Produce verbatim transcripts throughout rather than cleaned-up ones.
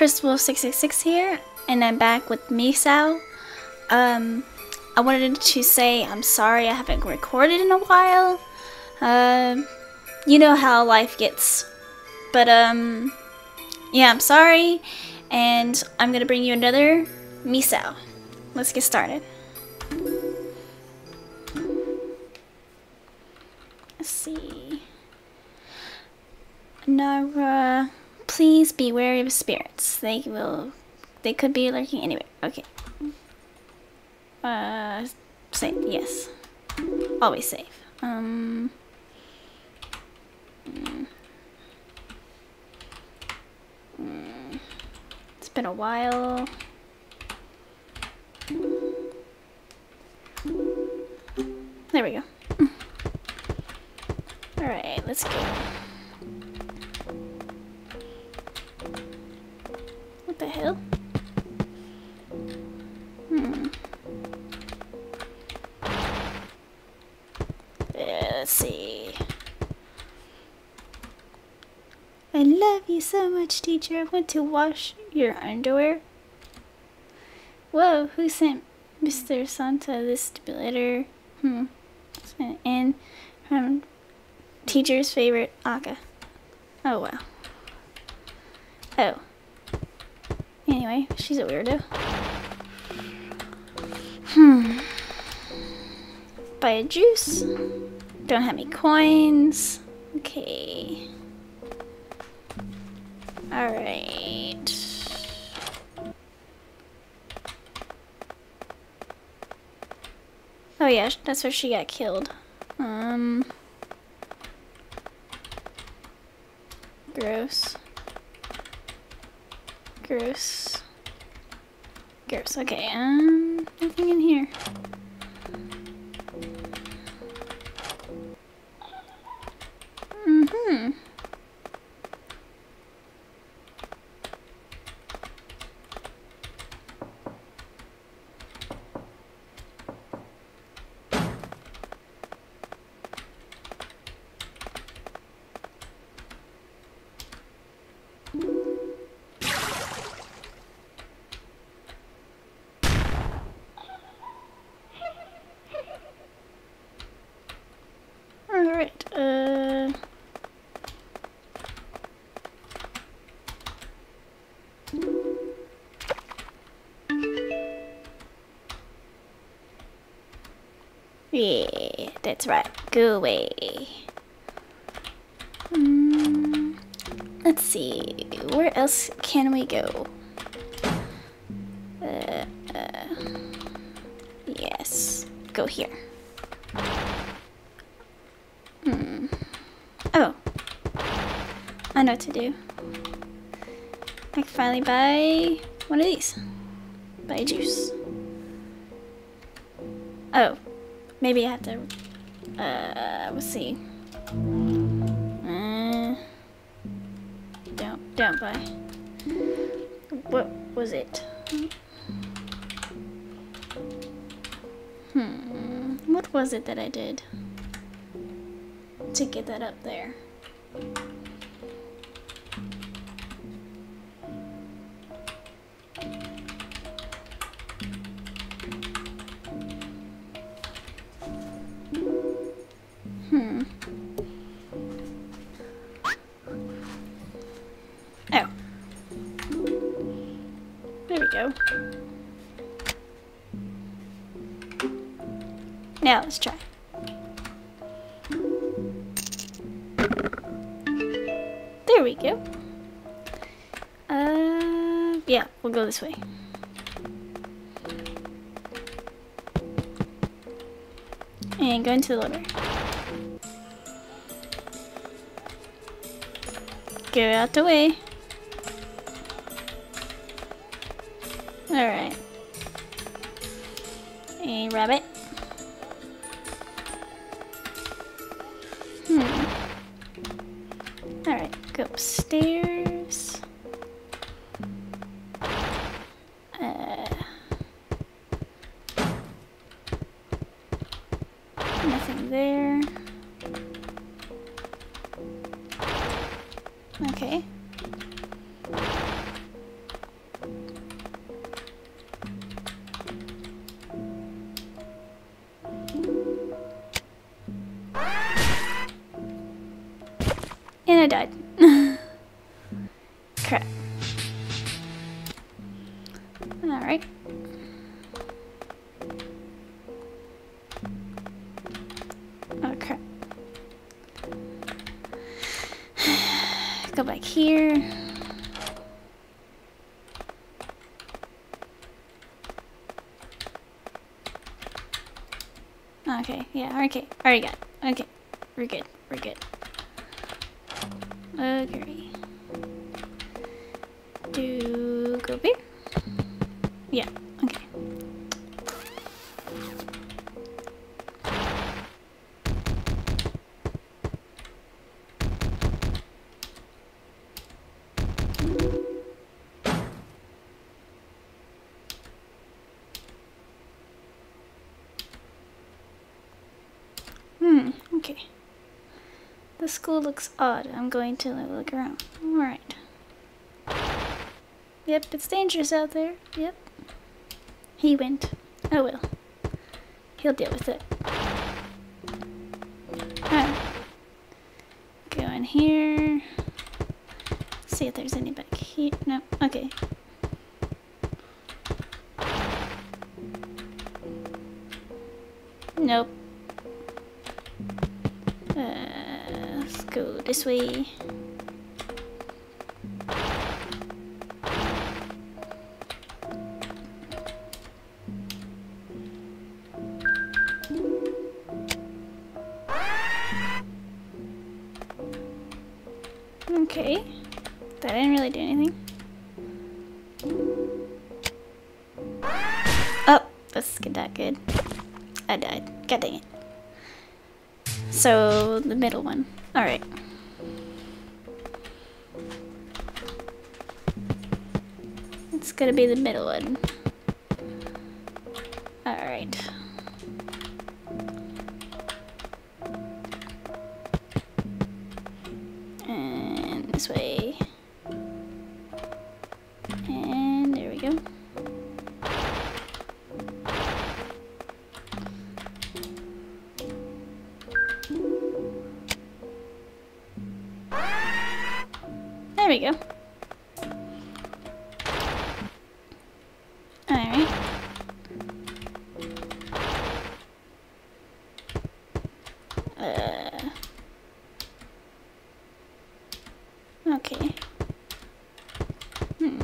Crystal Wolf six six six here, and I'm back with Misao. Um, I wanted to say I'm sorry I haven't recorded in a while. Um, you know how life gets. But, um, yeah, I'm sorry, and I'm gonna bring you another Misao. Let's get started. Let's see. Nara. Please be wary of spirits. They will. They could be lurking anywhere. Okay. Uh, safe. Yes. Always safe. Um. Mm, mm, it's been a while. There we go. All right. Let's go. The hell? Hmm. Let's see. I love you so much, teacher. I want to wash your underwear. Whoa, who sent Mister Santa this letter? Hmm. And from teacher's favorite Aka. Oh, wow. Oh. Anyway, she's a weirdo. Hmm. Buy a juice. Don't have any coins. Okay. Alright. Oh yeah, that's where she got killed. Um. Gross. Gross. Gross. Okay. Um, nothing in here. Mm-hmm. Alright, uh... yeah, that's right. Go away. Mm, let's see. Where else can we go? Uh, uh, yes. Go here. Oh, I know what to do. I can finally buy one of these. Buy juice. Oh, maybe I have to, uh, we'll see. Uh, don't, don't buy. What was it? Hmm, what was it that I did to get that up there? Hmm. Oh. There we go. Now let's try. There we go. Uh, yeah, we'll go this way. And go into the library. Go out the way. Alright. And rabbit. Hmm. Alright. Upstairs. Uh, nothing there. Okay. right? Okay. Go back here. Okay, yeah, okay. Already got it. Okay. We're good. We're good. Agree. Do go big? Yeah, okay. Hmm, okay. The school looks odd. I'm going to look around. Alright. Yep, it's dangerous out there. Yep. He went. Oh well. He'll deal with it. Alright. Go in here. See if there's any back here. No. Okay. Nope. Uh. Let's go this way. Okay. That didn't really do anything. Oh, that's not good. I died. God dang it. So, the middle one. Alright. It's gonna be the middle one. Alright. And this way. And there we go. There we go. Alright. Uh. Okay. Hmm.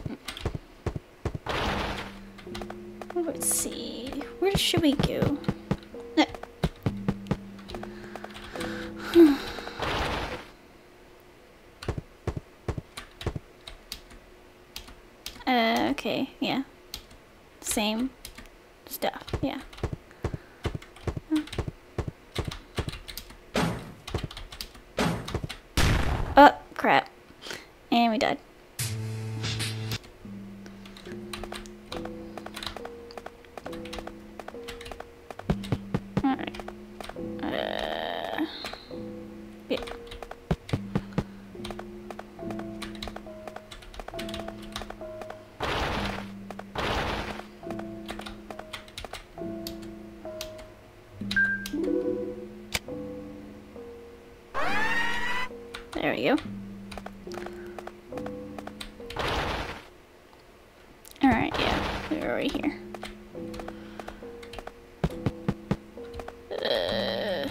Let's see. Where should we go? Okay, yeah. Same stuff, yeah. Oh, crap. And we died. Alright. Uh, yeah. There we go. Alright, yeah, we're right here. Uh,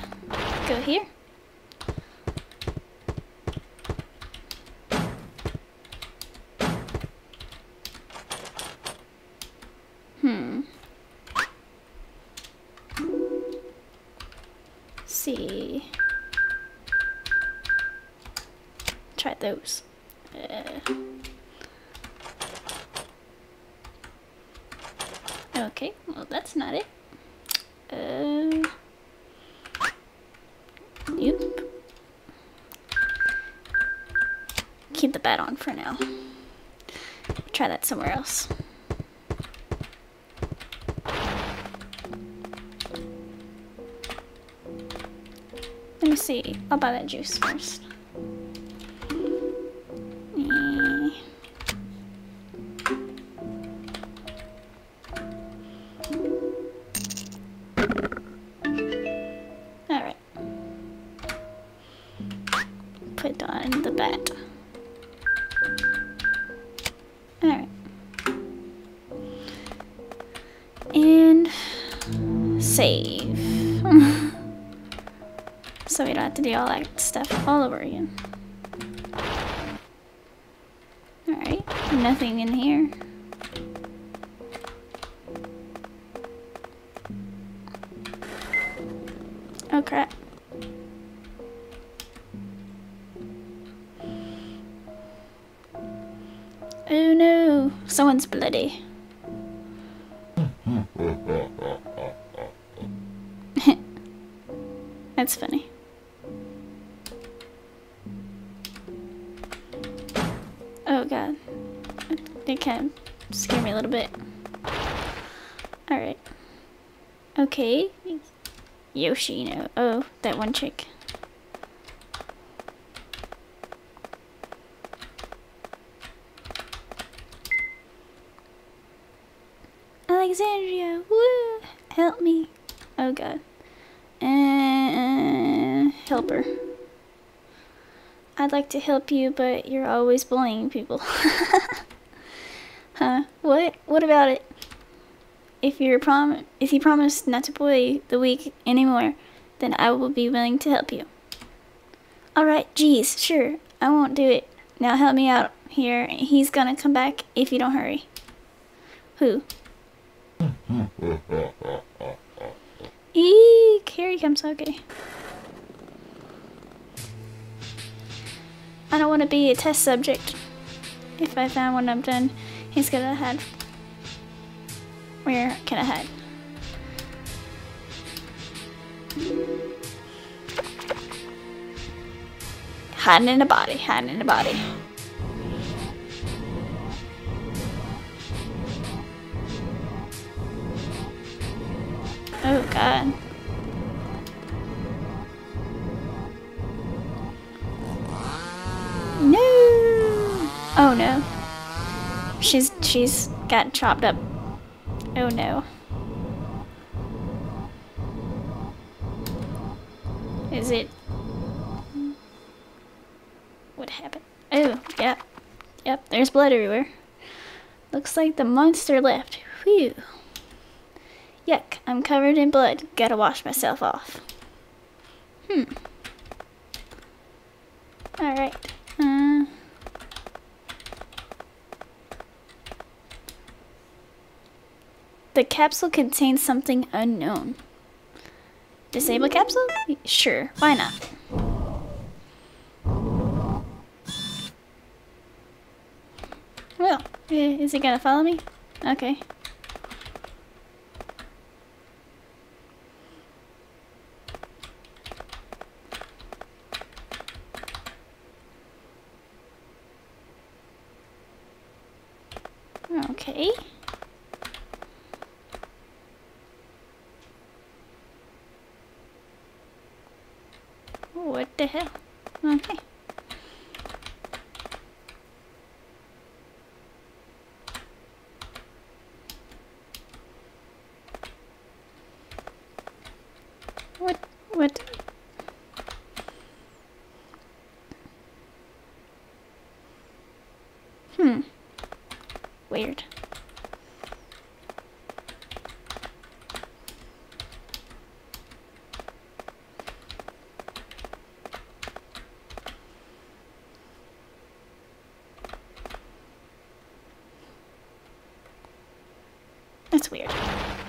go here. Hmm. Let's see. Try those. Uh, okay, well that's not it. Uh, yep. Keep the bat on for now. Try that somewhere else. Let me see. I'll buy that juice first. Put on the bat. Alright. and save. So we don't have to do all that stuff all over again. Alright, nothing in here. Oh crap. Oh no, someone's bloody. That's funny. Oh god. They kind of scared me a little bit. Alright. Okay. Yoshino. Oh, that one chick. Alexandria, woo! Help me. Oh god. And uh, helper. I'd like to help you, but you're always bullying people. Huh? What? What about it? If you're prom, if you promise not to bully the weak anymore, then I will be willing to help you. All right, geez, sure, I won't do it. Now help me out here. He's gonna come back if you don't hurry. Who? Eek! Here he comes. Okay. I don't want to be a test subject. If I find one I'm done, he's gonna hide. Where can I hide? Hiding in a body, hiding in a body. Oh god. No! Oh no. She's, she's got chopped up. Oh no. Is it? What happened? Oh, yep. Yep, there's blood everywhere. Looks like the monster left. Whew. Yuck, I'm covered in blood. Gotta wash myself off. Hmm. Alright. Uh... The capsule contains something unknown. Disable capsule? Sure, why not? Well, is he gonna follow me? Okay. Okay. What the hell? Okay. What? What? Hmm. Weird. That's weird.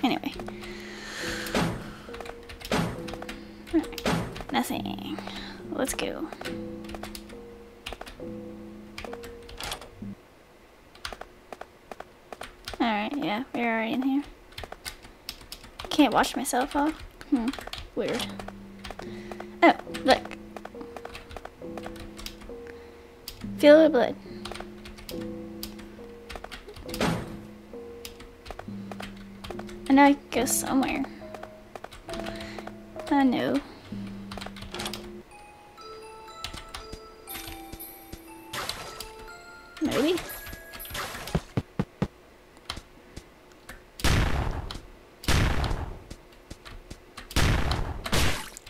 Anyway. Alright. Nothing. Let's go. Alright, yeah, we're already in here. Can't wash myself off. Hmm. Weird. Oh, look. Feel the blood. And I go somewhere. I know. Maybe.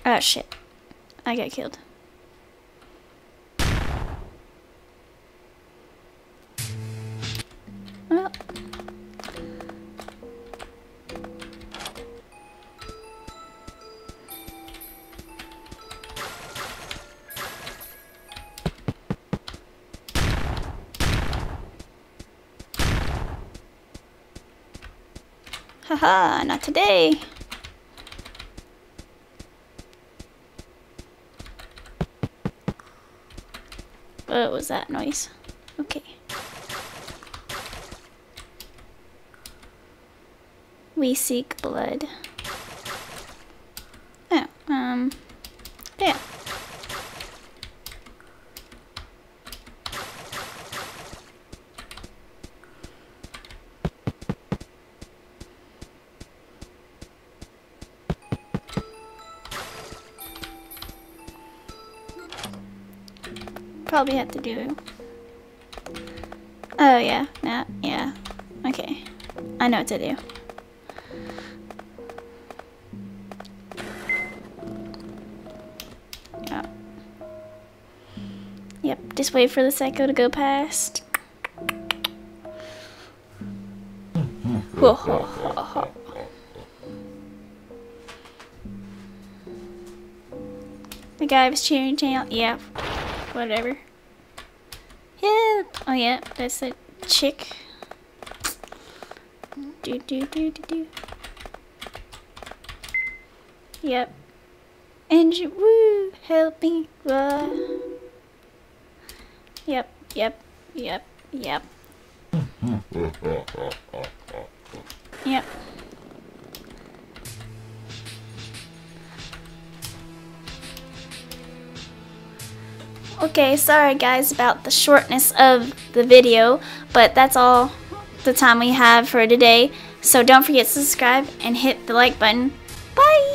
Oh shit. I got killed. Well. Haha, not today. What was that noise? Okay. We seek blood. Oh, um, yeah. Probably have to do. Oh yeah, yeah, yeah. Okay, I know what to do. Oh. Yep, just wait for the psycho to go past. Whoa. The guy was cheering out. Yeah, whatever. Yeah. Oh yeah, that's the chick. Do do do do do. Yep. And you, woo, help me. Blah. Yep. Yep. Yep. Yep. Yep. Okay, sorry guys about the shortness of the video, but that's all the time we have for today. So don't forget to subscribe and hit the like button. Bye!